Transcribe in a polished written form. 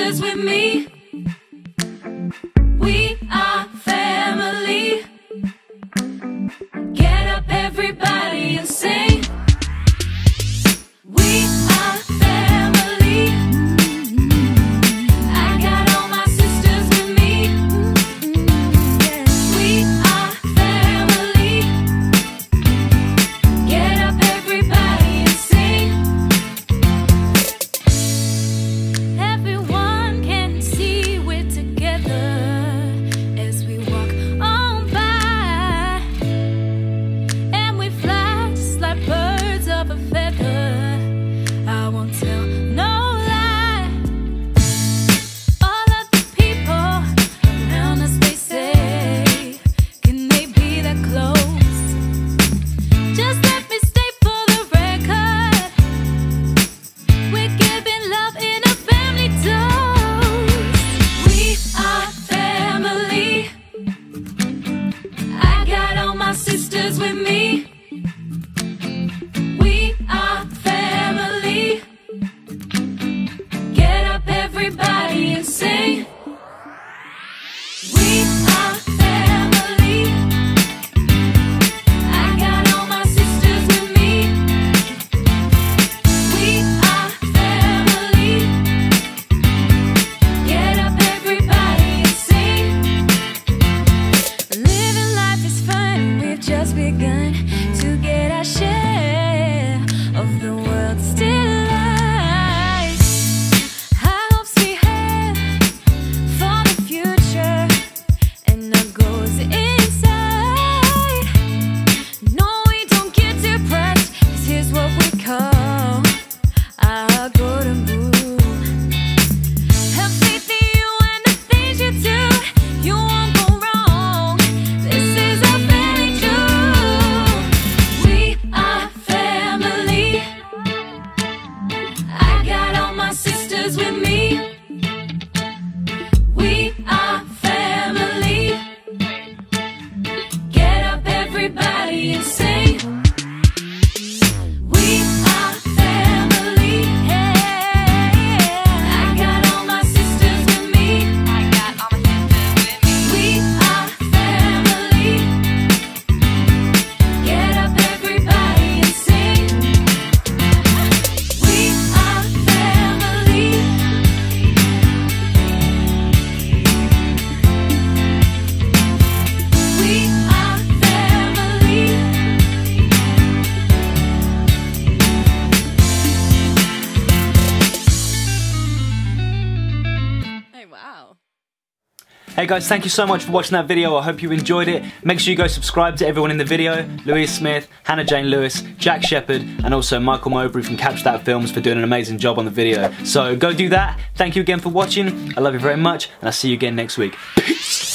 pictures with me. We are family. Get up everybody and sing. We are family. I got all my sisters with me. We are family. Get up everybody and sing. Everyone can see we're together as we walk on by, and we fly just like birds of a feather. I won't tell no lie. All of the people around us, they say, can they be that close? Just let me state for the record, we're giving love in a family dose. We are family. I got all my sisters with me. We are family. Get up everybody and sing. We are family. I got all my sisters with me. We are family. Get up everybody and sing. Living life is fun, we've just begun to get our share of the world's still lies. High hopes we have for the future and our goals inside. No, we don't get depressed, 'cause here's what we call our golden rule. Have faith in you and the things you do. You won't go wrong. This is our family jewel. We are family. I got all my sisters with me. We are family. Get up everybody and sing. We are family. I got all my sisters with me. We are family. Get up everybody and sing. We are family. We are family. Oh, wow. Hey guys, thank you so much for watching that video. I hope you enjoyed it. Make sure you go subscribe to everyone in the video: Louise Smith, Hannah Jane Lewis, Jack Shepherd, and also Michael Mowbray from Capture That Films for doing an amazing job on the video. So go do that. Thank you again for watching. I love you very much, and I'll see you again next week. Peace!